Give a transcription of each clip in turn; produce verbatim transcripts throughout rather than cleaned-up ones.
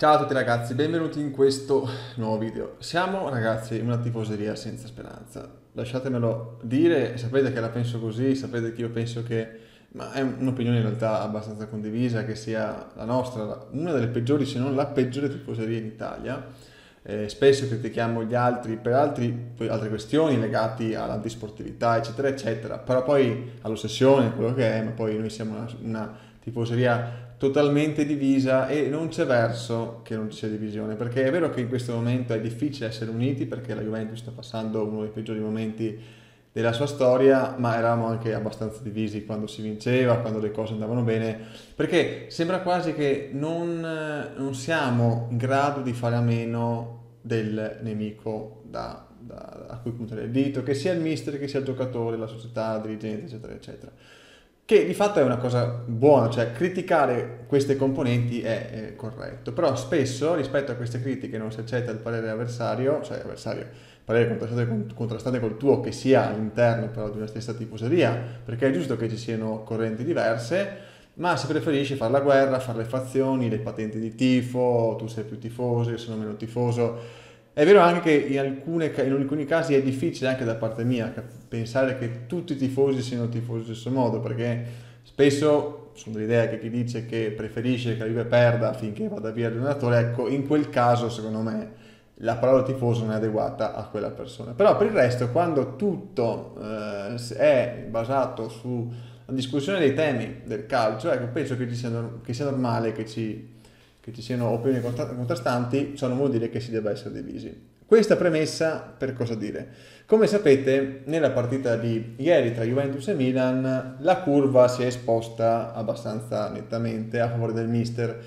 Ciao a tutti ragazzi, benvenuti in questo nuovo video. Siamo ragazzi una tifoseria senza speranza, lasciatemelo dire, sapete che la penso così, sapete che io penso che, ma è un'opinione in realtà abbastanza condivisa, che sia la nostra, una delle peggiori se non la peggiore tifoseria in Italia. Eh, spesso critichiamo gli altri per altri, altre questioni legate all'antisportività eccetera eccetera, però poi all'ossessione, quello che è, ma poi noi siamo una, una tifoseria totalmente divisa e non c'è verso che non ci sia divisione, perché è vero che in questo momento è difficile essere uniti perché la Juventus sta passando uno dei peggiori momenti della sua storia, ma eravamo anche abbastanza divisi quando si vinceva, quando le cose andavano bene, perché sembra quasi che non, non siamo in grado di fare a meno del nemico da, da, a cui puntare il dito, che sia il mister, che sia il giocatore, la società, la dirigente eccetera eccetera. Che di fatto è una cosa buona, cioè criticare queste componenti è, è corretto, però spesso rispetto a queste critiche non si accetta il parere avversario, cioè avversario, parere contrastante, contrastante col tuo, che sia all'interno però di una stessa tifoseria, perché è giusto che ci siano correnti diverse, ma si preferisce fare la guerra, fare le fazioni, le patenti di tifo, tu sei più tifoso, io sono meno tifoso. È vero anche che in, alcune, in alcuni casi è difficile anche da parte mia pensare che tutti i tifosi siano tifosi allo stesso modo, perché spesso sono dell'idea che chi dice che preferisce che la Juve perda finché vada via l'allenatore, ecco, in quel caso secondo me la parola tifoso non è adeguata a quella persona. Però per il resto, quando tutto eh, è basato sulla discussione dei temi del calcio, ecco, penso che, ci sia, che sia normale che ci... che ci siano opinioni contrastanti, ciò non vuol dire che si debba essere divisi. Questa premessa per cosa dire? Come sapete, nella partita di ieri tra Juventus e Milan la curva si è esposta abbastanza nettamente a favore del mister,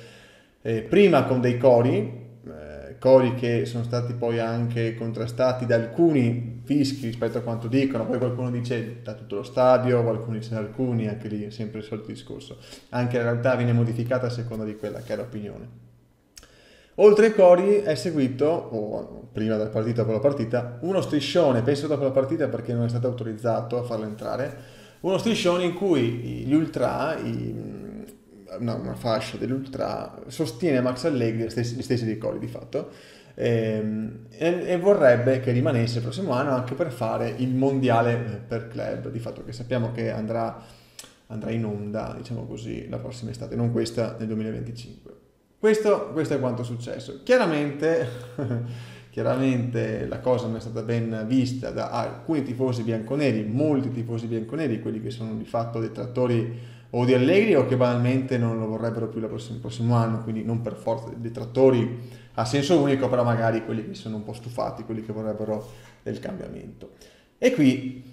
eh, prima con dei cori, eh, cori che sono stati poi anche contrastati da alcuni fischi rispetto a quanto dicono, poi qualcuno dice da tutto lo stadio, qualcuno dice da alcuni, anche lì è sempre il solito discorso, anche la realtà viene modificata a seconda di quella che è l'opinione. Oltre ai cori è seguito, o prima della partita o dopo la partita, uno striscione, penso dopo la partita perché non è stato autorizzato a farlo entrare, uno striscione in cui gli ultra, i No, una fascia dell'ultra sostiene Max Allegri, gli stessi, stessi dei cori di fatto, e, e vorrebbe che rimanesse il prossimo anno anche per fare il mondiale per club, di fatto che sappiamo che andrà, andrà in onda, diciamo così, la prossima estate, non questa, nel duemilaventicinque. Questo, questo è quanto è successo. Chiaramente, chiaramente la cosa non è stata ben vista da alcuni tifosi bianconeri, molti tifosi bianconeri, quelli che sono di fatto detrattori o di Allegri o che banalmente non lo vorrebbero più il prossimo anno, quindi non per forza detrattori a senso unico, però magari quelli che sono un po' stufati, quelli che vorrebbero del cambiamento. E qui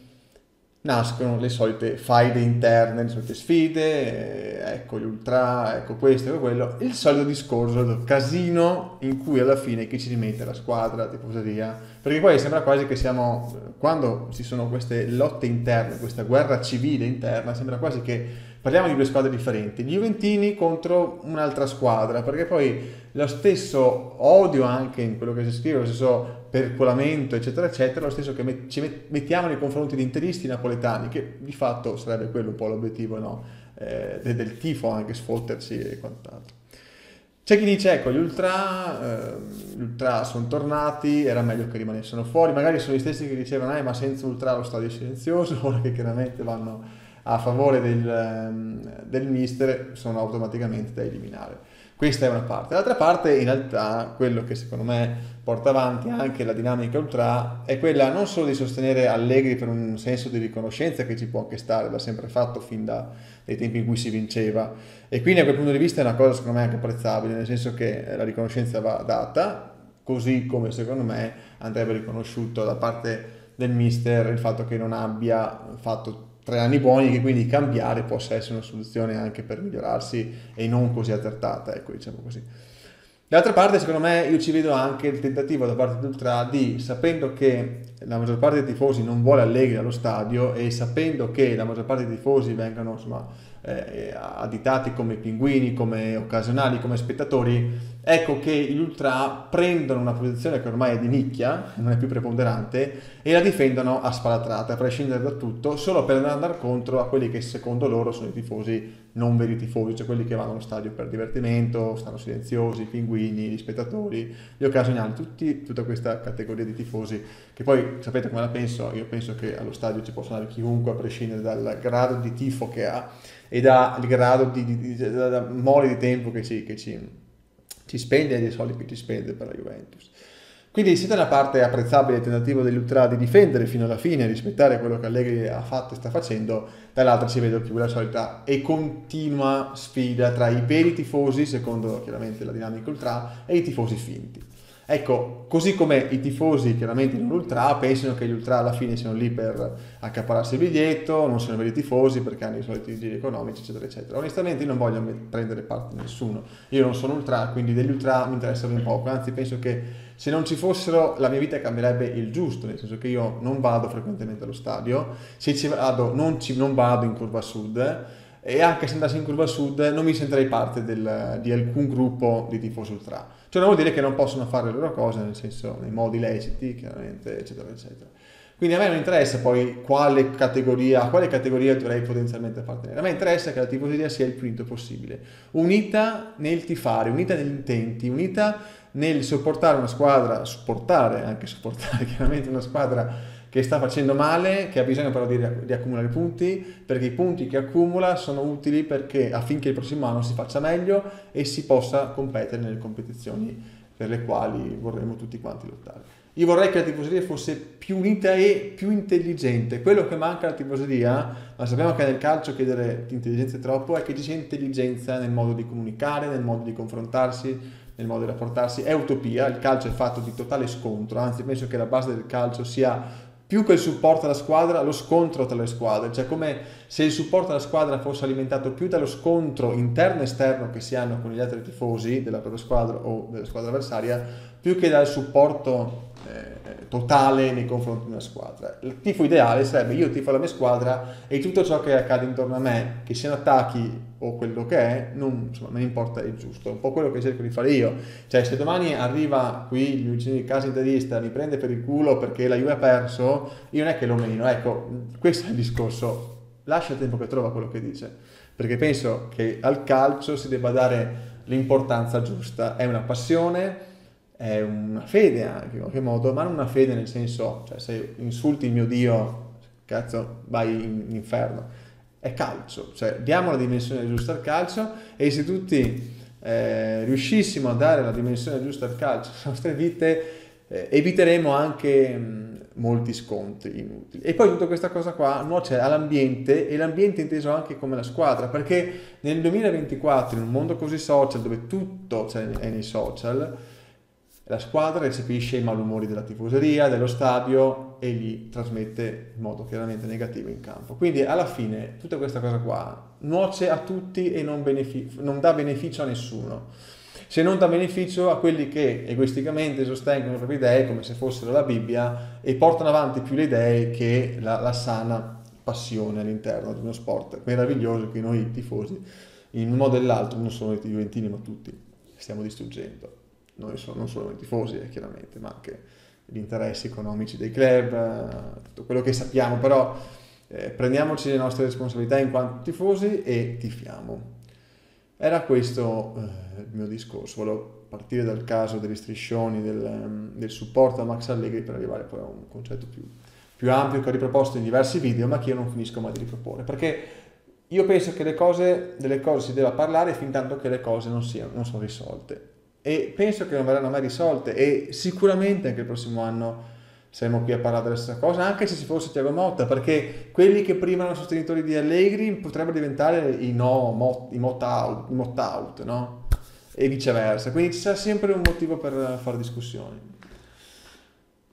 nascono le solite faide interne, le solite sfide, eh, ecco gli ultra, ecco questo, ecco quello, il solito discorso, il casino in cui alla fine chi ci rimette la squadra, la tifoseria, perché poi sembra quasi che siamo, quando ci sono queste lotte interne, questa guerra civile interna, sembra quasi che parliamo di due squadre differenti, gli juventini contro un'altra squadra, perché poi lo stesso odio anche in quello che si scrive, lo stesso percolamento eccetera eccetera, lo stesso che ci mettiamo nei confronti di interisti napoletani, che di fatto sarebbe quello un po' l'obiettivo, no? eh, del tifo, anche sfotterci e quant'altro. C'è chi dice ecco gli ultra, eh, gli ultra sono tornati, era meglio che rimanessero fuori, magari sono gli stessi che dicevano eh, ma senza ultra lo stadio è silenzioso, ora che chiaramente vanno a favore del, del mister sono automaticamente da eliminare. Questa è una parte. L'altra parte in realtà, quello che secondo me porta avanti anche la dinamica ultra è quella non solo di sostenere Allegri per un senso di riconoscenza che ci può anche stare, l'ha sempre fatto fin dai tempi in cui si vinceva, e quindi a quel punto di vista è una cosa secondo me anche apprezzabile, nel senso che la riconoscenza va data, così come secondo me andrebbe riconosciuto da parte del mister il fatto che non abbia fatto tre anni buoni, che quindi cambiare possa essere una soluzione anche per migliorarsi e non così azzardata, ecco, diciamo così. D'altra parte secondo me io ci vedo anche il tentativo da parte dell'ultra di, sapendo che la maggior parte dei tifosi non vuole Allegri allo stadio e sapendo che la maggior parte dei tifosi vengono insomma eh, additati come pinguini, come occasionali, come spettatori, ecco che gli ultra prendono una posizione che ormai è di nicchia, non è più preponderante, e la difendono a spada tratta, a prescindere da tutto, solo per andare contro a quelli che secondo loro sono i tifosi non veri tifosi, cioè quelli che vanno allo stadio per divertimento, stanno silenziosi, i pinguini, gli spettatori, gli occasionali, tutti, tutta questa categoria di tifosi, che poi sapete come la penso, io penso che allo stadio ci possa andare chiunque a prescindere dal grado di tifo che ha e dal grado di, di, di, di, da, da mole di tempo che ci... Che ci ci spende e dei soldi che ci spende per la Juventus. Quindi se da una parte è apprezzabile il tentativo degli ultra di difendere fino alla fine e rispettare quello che Allegri ha fatto e sta facendo, dall'altra si vede più la solita e continua sfida tra i veri tifosi, secondo chiaramente la dinamica ultra, e i tifosi finti. Ecco, così come i tifosi chiaramente non ultra pensano che gli ultra alla fine siano lì per accaparrarsi il biglietto, non sono veri tifosi perché hanno i soliti giri economici, eccetera eccetera. Onestamente io non voglio prendere parte a nessuno, io non sono ultra, quindi degli ultra mi interessa ben poco, anzi penso che se non ci fossero la mia vita cambierebbe il giusto, nel senso che io non vado frequentemente allo stadio, se ci vado non, ci, non vado in Curva Sud, e anche se andassi in Curva Sud non mi sentirei parte del, di alcun gruppo di tifosi ultra. Cioè non vuol dire che non possono fare le loro cose, nel senso, nei modi leciti, chiaramente, eccetera, eccetera. Quindi a me non interessa poi quale categoria, a quale categoria dovrei potenzialmente appartenere. A me interessa che la tifoseria sia il più unita possibile. Unita nel tifare, unita negli intenti, unita nel sopportare una squadra, supportare, anche supportare chiaramente una squadra che sta facendo male, che ha bisogno però di, di accumulare punti, perché i punti che accumula sono utili perché affinché il prossimo anno si faccia meglio e si possa competere nelle competizioni per le quali vorremmo tutti quanti lottare. Io vorrei che la tifoseria fosse più unita e più intelligente. Quello che manca alla tifoseria, ma sappiamo che nel calcio chiedere intelligenza è troppo, è che ci sia intelligenza nel modo di comunicare, nel modo di confrontarsi, nel modo di rapportarsi. È utopia, il calcio è fatto di totale scontro, anzi penso che la base del calcio sia più che il supporto alla squadra, lo scontro tra le squadre, cioè come se il supporto alla squadra fosse alimentato più dallo scontro interno e esterno che si hanno con gli altri tifosi della propria squadra o della squadra avversaria, più che dal supporto eh, totale nei confronti di una squadra. Il tifo ideale sarebbe io tifo la mia squadra e tutto ciò che accade intorno a me, che siano attacchi o quello che è, non, insomma, non importa il giusto, un po' quello che cerco di fare io, cioè se domani arriva qui il vicino di casa interista, mi prende per il culo perché la Juve ha perso, io non è che lo meno, ecco, questo è il discorso, lascia il tempo che trova quello che dice, perché penso che al calcio si debba dare l'importanza giusta, è una passione, è una fede anche in qualche modo, ma non una fede nel senso, cioè se insulti il mio Dio, cazzo, vai in inferno. È calcio, cioè diamo la dimensione giusta al calcio e se tutti eh, riuscissimo a dare la dimensione giusta al calcio alle nostre vite eh, eviteremo anche mh, molti scontri inutili. E poi tutta questa cosa qua nuoce all'ambiente e l'ambiente inteso anche come la squadra, perché nel duemilaventiquattro in un mondo così social dove tutto cioè, è nei social, la squadra recepisce i malumori della tifoseria, dello stadio e li trasmette in modo chiaramente negativo in campo. Quindi alla fine tutta questa cosa qua nuoce a tutti e non, non dà beneficio a nessuno. Se non dà beneficio a quelli che egoisticamente sostengono le proprie idee come se fossero la Bibbia e portano avanti più le idee che la, la sana passione all'interno di uno sport meraviglioso che noi tifosi in un modo o nell'altro, non solo i juventini ma tutti, stiamo distruggendo. Noi sono, non solo i tifosi eh, chiaramente, ma anche gli interessi economici dei club, eh, tutto quello che sappiamo, però eh, prendiamoci le nostre responsabilità in quanto tifosi e tifiamo. Era questo eh, il mio discorso, volevo partire dal caso degli striscioni, del, del supporto a Max Allegri per arrivare poi a un concetto più, più ampio che ho riproposto in diversi video, ma che io non finisco mai di riproporre, perché io penso che le cose, delle cose si debba parlare fin tanto che le cose non, siano, non sono risolte. E penso che non verranno mai risolte e sicuramente anche il prossimo anno saremo qui a parlare della stessa cosa, anche se ci fosse Tiago Motta, perché quelli che prima erano sostenitori di Allegri potrebbero diventare i no, mot, i mot out, mot out no? E viceversa, quindi ci sarà sempre un motivo per fare discussioni,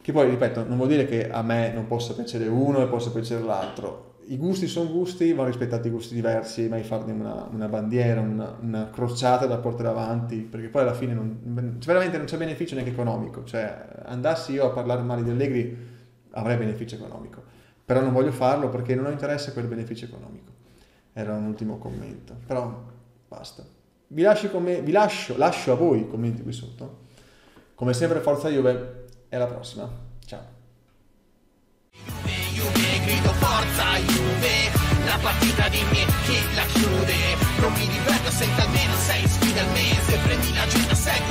che poi ripeto non vuol dire che a me non possa piacere uno e possa piacere l'altro. I gusti sono gusti, vanno rispettati i gusti diversi, mai farne una, una bandiera, una, una crociata da portare avanti, perché poi alla fine non, veramente non c'è beneficio neanche economico, cioè andassi io a parlare male di Allegri avrei beneficio economico, però non voglio farlo perché non ho interesse a quel beneficio economico. Era un ultimo commento, però basta. vi lascio, come, vi lascio, lascio a voi i commenti qui sotto. Come sempre, forza Juve, e alla prossima, ciao. Juve, Juve, grido forza Juve, la partita di me che la chiude, non mi diverto senza almeno sei sfide al mese, prendi l'agenda, segui.